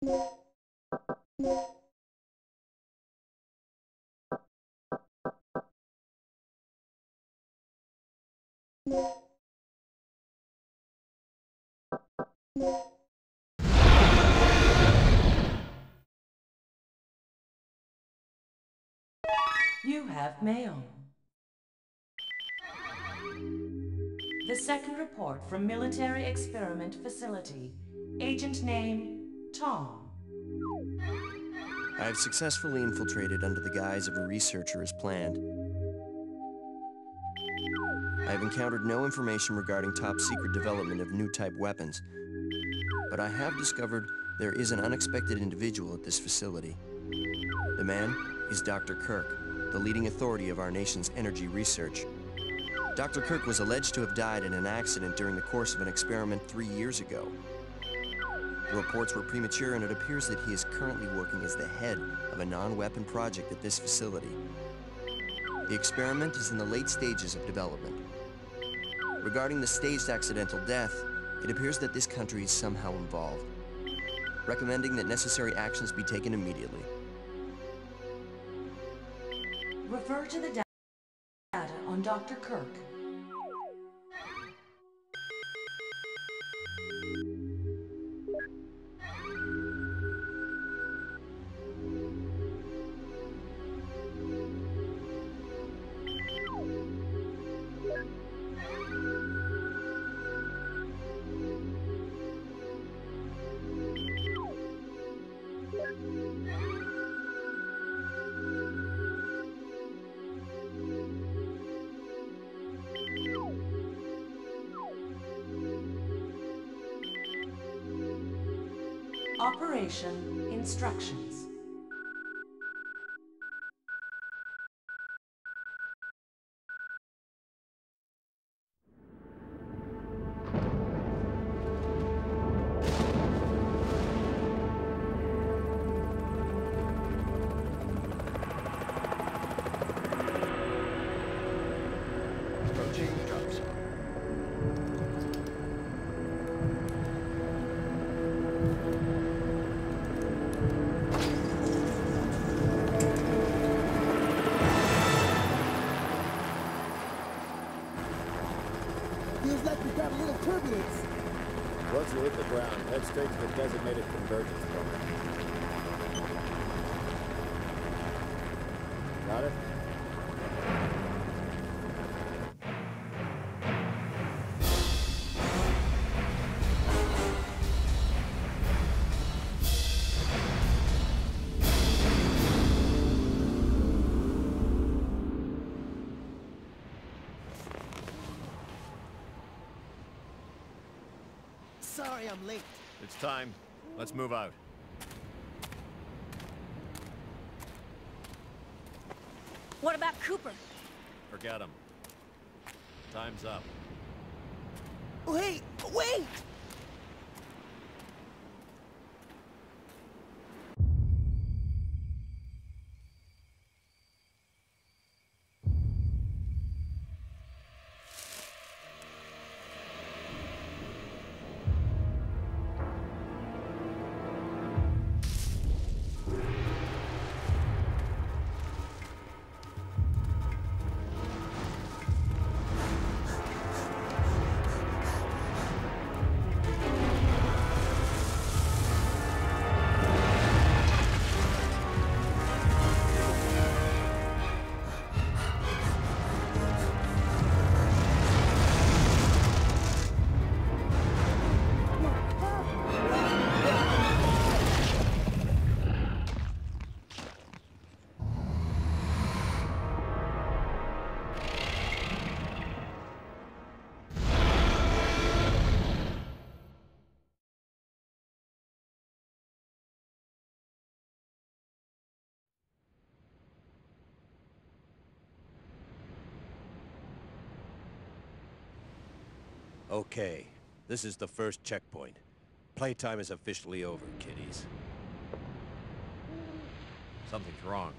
You have mail. The second report from Military Experiment Facility. Agent name, Tom. I have successfully infiltrated under the guise of a researcher as planned. I have encountered no information regarding top-secret development of new type weapons, but I have discovered there is an unexpected individual at this facility. The man is Dr. Kirk, the leading authority of our nation's energy research. Dr. Kirk was alleged to have died in an accident during the course of an experiment 3 years ago. The reports were premature, and it appears that he is currently working as the head of a non-weapon project at this facility. The experiment is in the late stages of development. Regarding the staged accidental death, it appears that this country is somehow involved, recommending that necessary actions be taken immediately. Refer to the data on Dr. Kirk. Operation instructions. Once you hit the ground, head straight to the designated convergence point. Got it? Sorry, I'm late. It's time. Let's move out. What about Cooper? Forget him. Time's up. Wait! Wait! Okay, this is the first checkpoint. Playtime is officially over, kiddies. Something's wrong.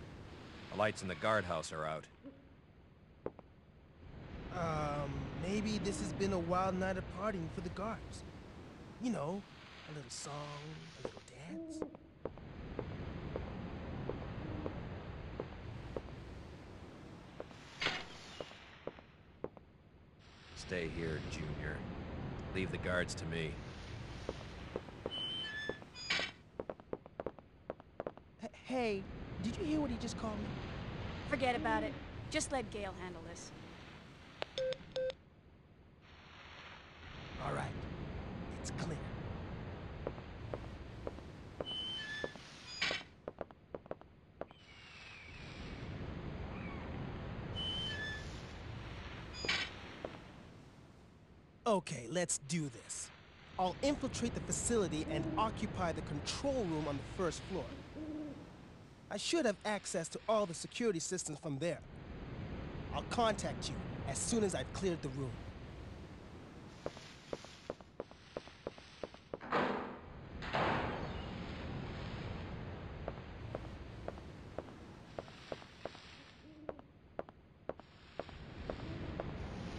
The lights in the guardhouse are out. Maybe this has been a wild night of partying for the guards. You know, a little song, a little dance. hands. Stay here, Junior. Leave the guards to me. Hey, did you hear what he just called me? Forget about it. Just let Gail handle this. All right. It's clear. Okay, let's do this. I'll infiltrate the facility and occupy the control room on the first floor. I should have access to all the security systems from there. I'll contact you as soon as I've cleared the room.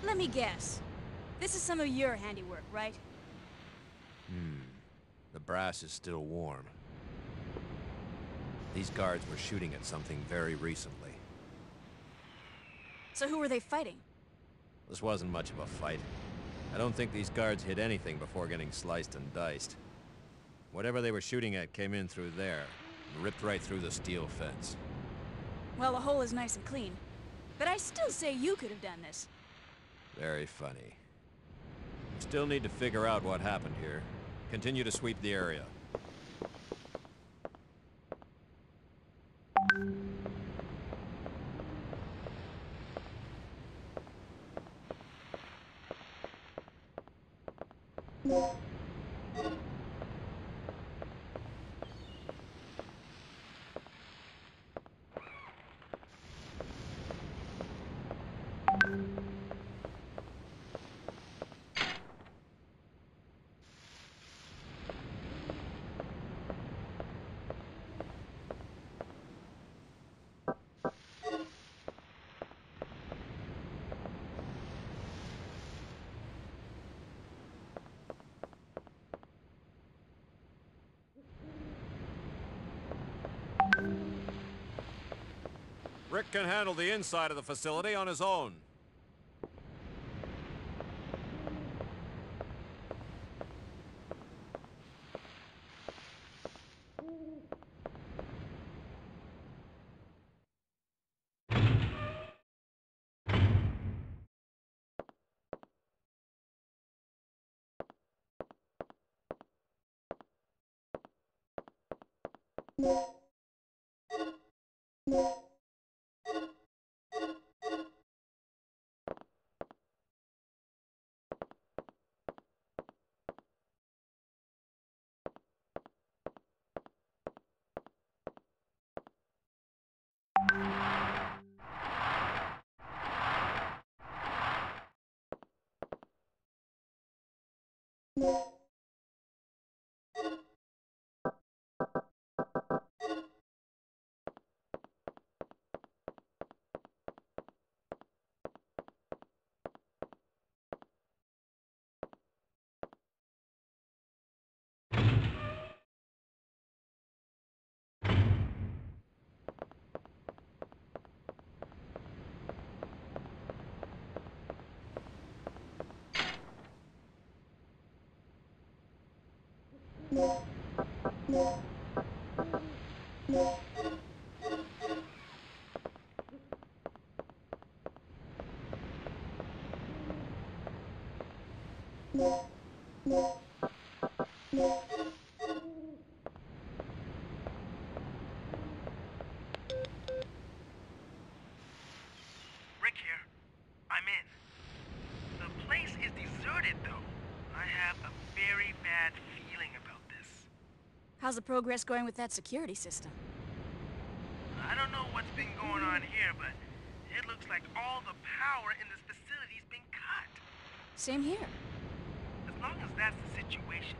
Let me guess. This is some of your handiwork, right? The brass is still warm. These guards were shooting at something very recently. So who were they fighting? This wasn't much of a fight. I don't think these guards hit anything before getting sliced and diced. Whatever they were shooting at came in through there and ripped right through the steel fence. Well, the hole is nice and clean. But I still say you could have done this. Very funny. We still need to figure out what happened here. Continue to sweep the area. Rick can handle the inside of the facility on his own. Rick here. I'm in. The place is deserted, though. I have a very bad feeling about this. How's the progress going with that security system? I don't know what's been going on here, but it looks like all the power in this facility's been cut. Same here. As long as that's the situation,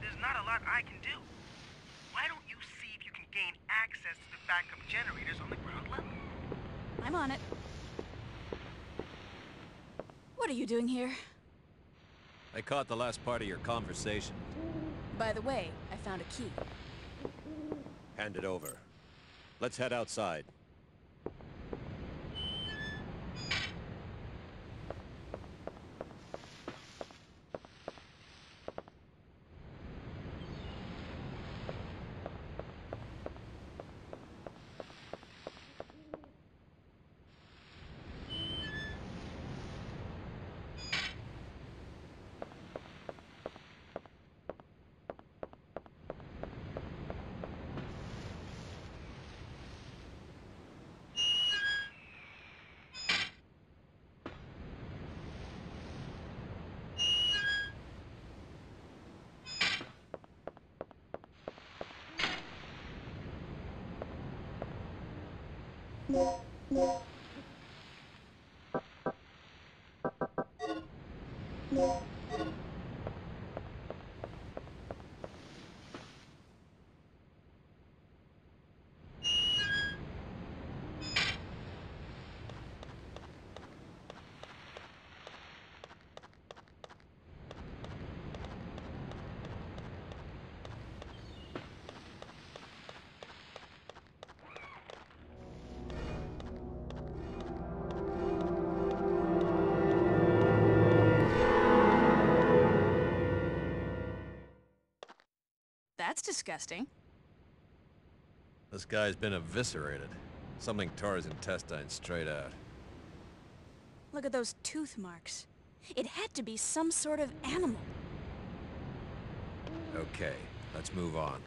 there's not a lot I can do. Why don't you see if you can gain access to the backup generators on the ground level? I'm on it. What are you doing here? I caught the last part of your conversation. By the way, I found a key. Hand it over. Let's head outside. That's disgusting. This guy's been eviscerated. Something tore his intestine straight out. Look at those tooth marks. It had to be some sort of animal. Okay, let's move on.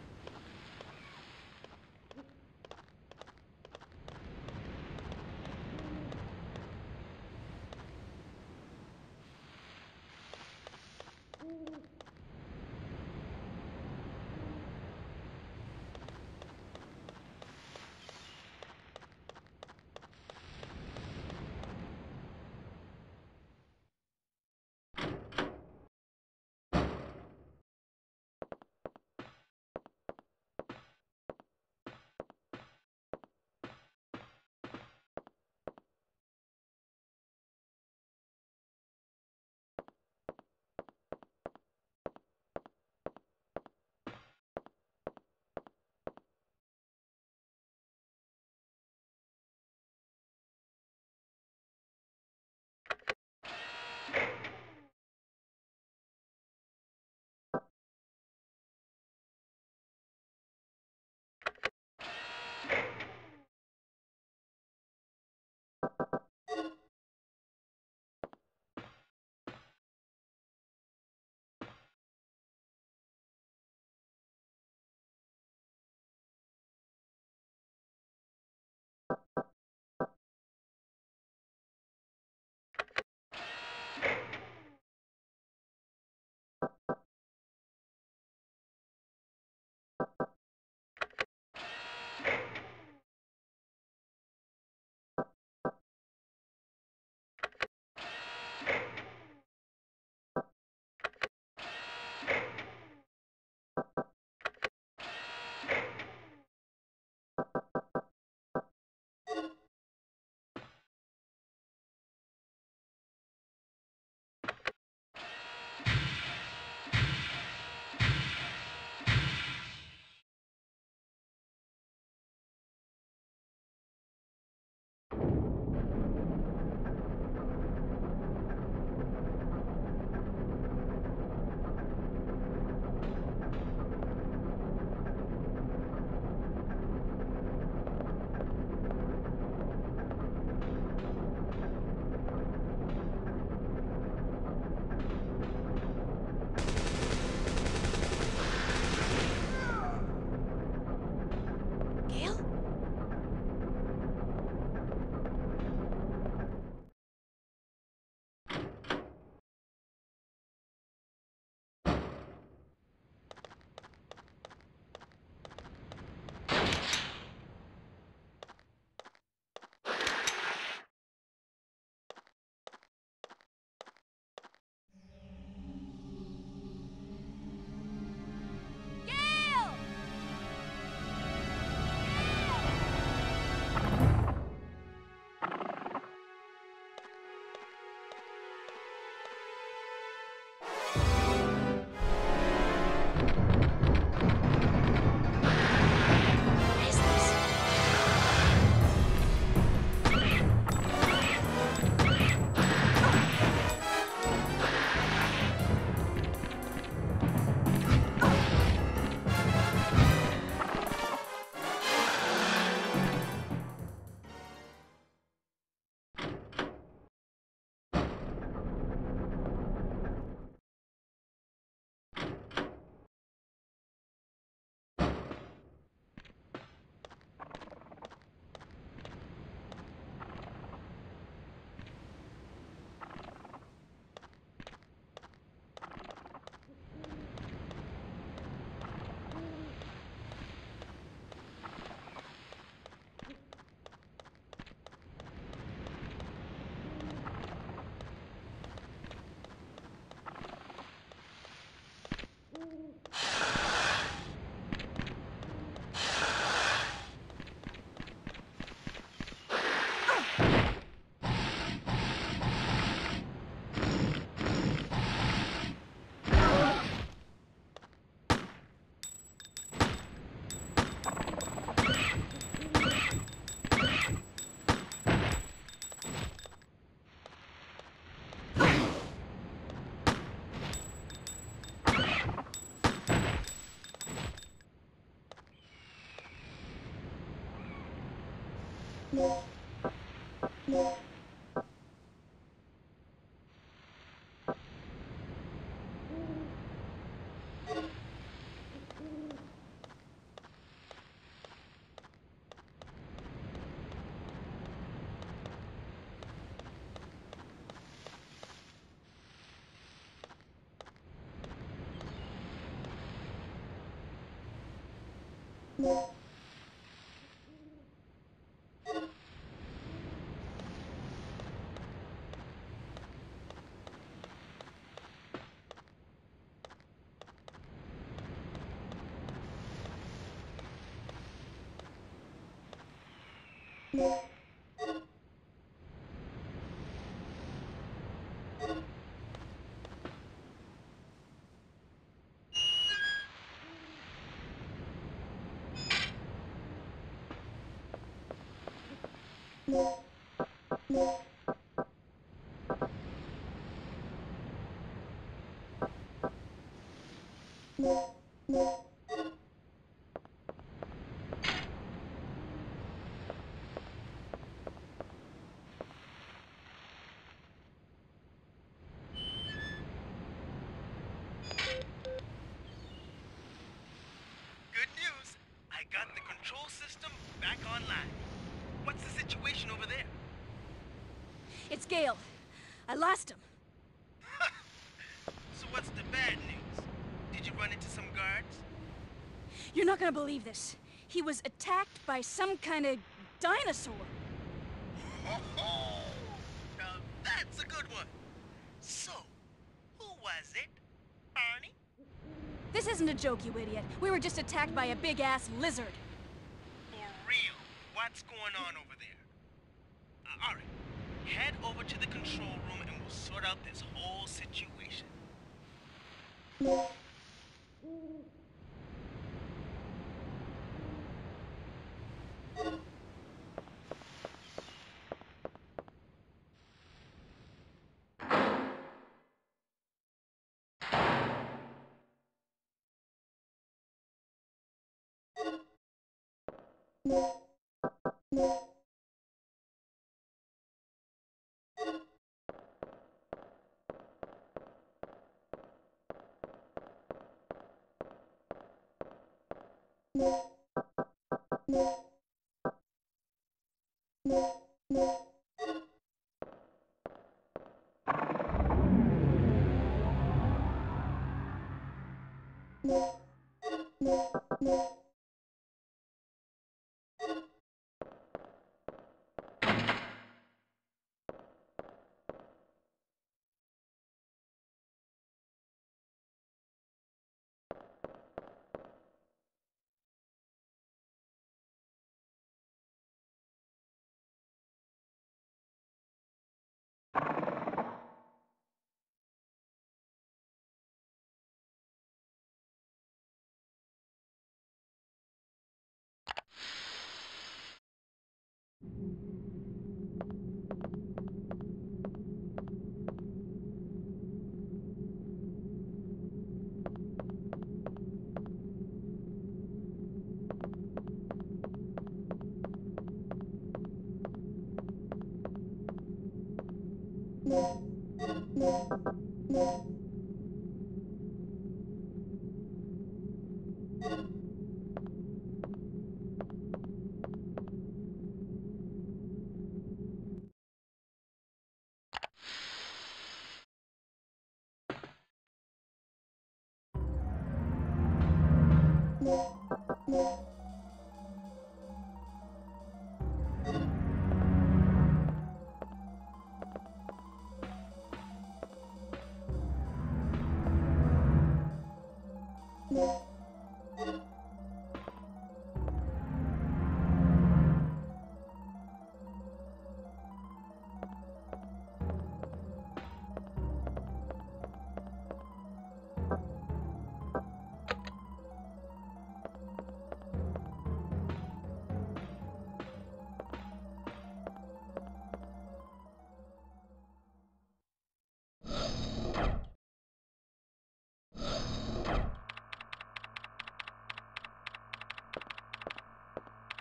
Yeah. Got the control system back online. What's the situation over there? It's Gail. I lost him. So what's the bad news? Did you run into some guards? You're not gonna believe this. He was attacked by some kind of dinosaur. Oh, now that's a good one. So, who was it? Arnie? This isn't a joke, you idiot. We were just attacked by a big-ass lizard. For real? What's going on over there? Alright. Head over to the control room and we'll sort out this whole situation.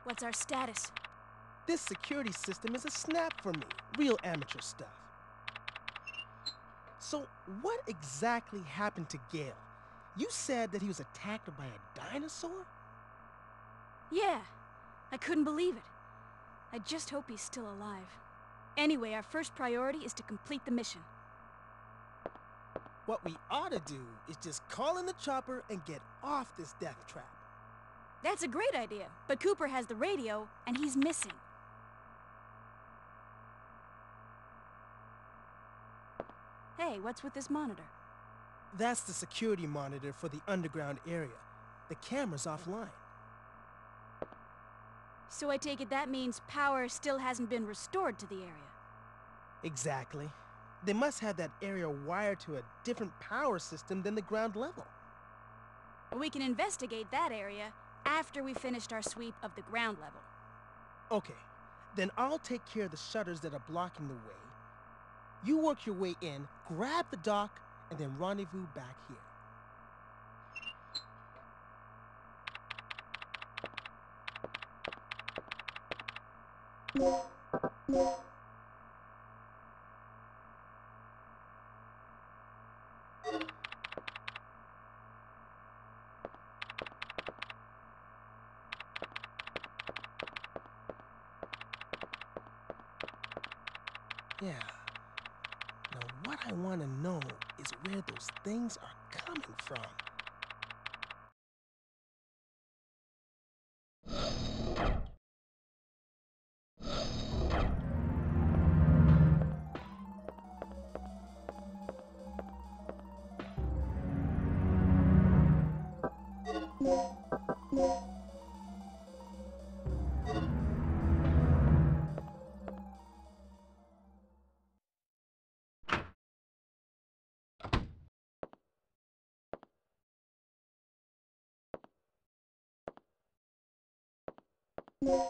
What's our status? This security system is a snap for me. Real amateur stuff. So what exactly happened to Gail? You said that he was attacked by a dinosaur? Yeah. I couldn't believe it. I just hope he's still alive. Anyway, our first priority is to complete the mission. What we ought to do is just call in the chopper and get off this death trap. That's a great idea, but Cooper has the radio, and he's missing. Hey, what's with this monitor? That's the security monitor for the underground area. The camera's offline. So I take it that means power still hasn't been restored to the area. Exactly. They must have that area wired to a different power system than the ground level. We can investigate that area after we finished our sweep of the ground level. Okay. Then I'll take care of the shutters that are blocking the way. You work your way in, grab the dock, and then rendezvous back here. Yeah. Now what I want to know is where those things are coming from. Regina,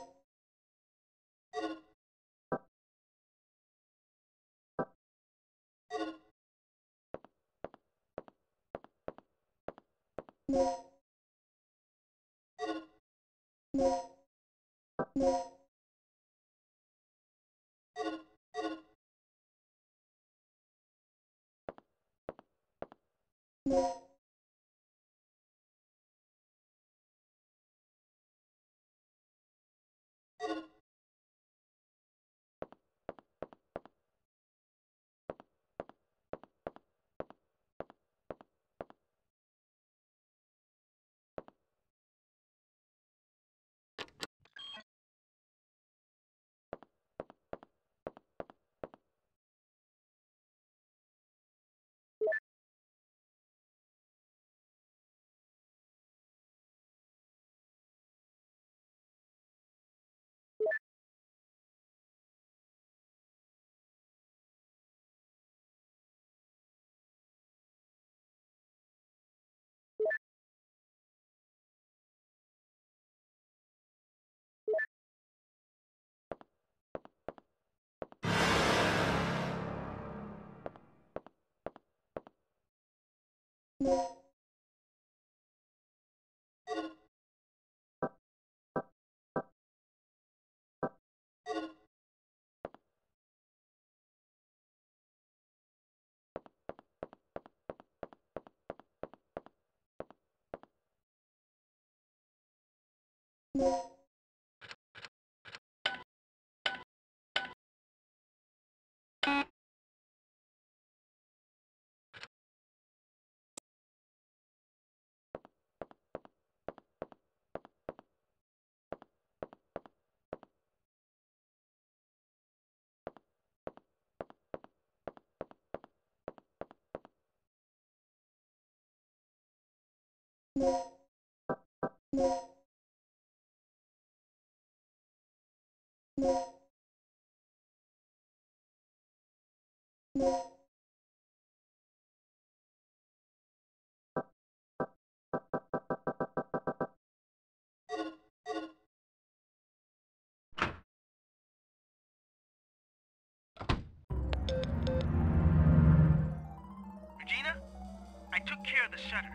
I took care of the shutter.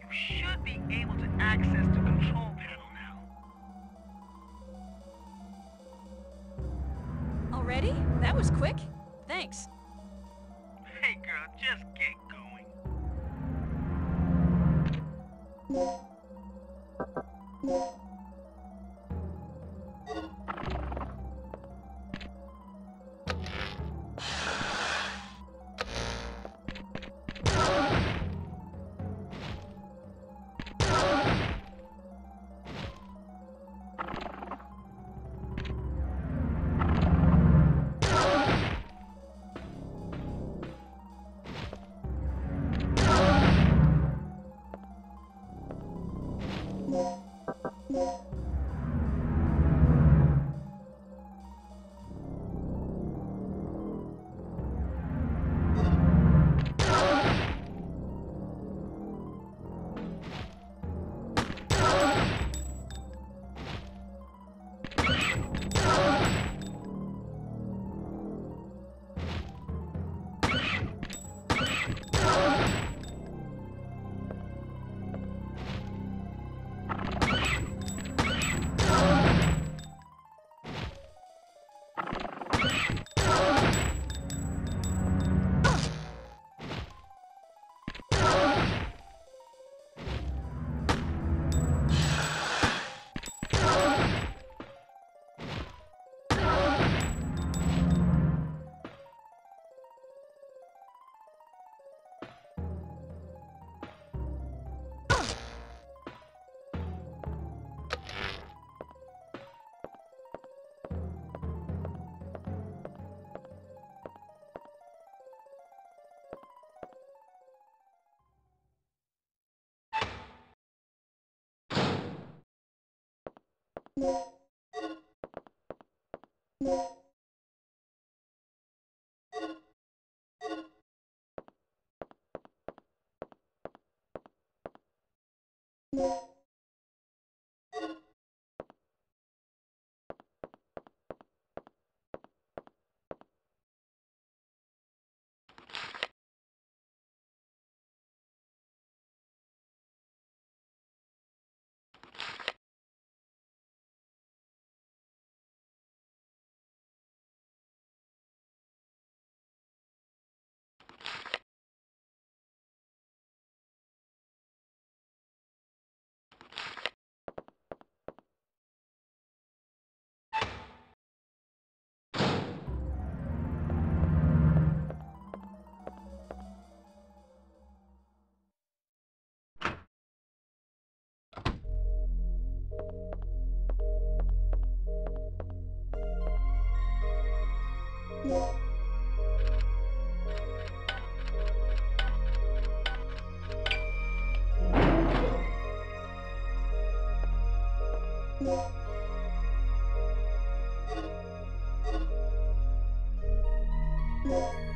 You should be able to access the control panel now. Already? That was quick. Thanks. Hey girl, just get going.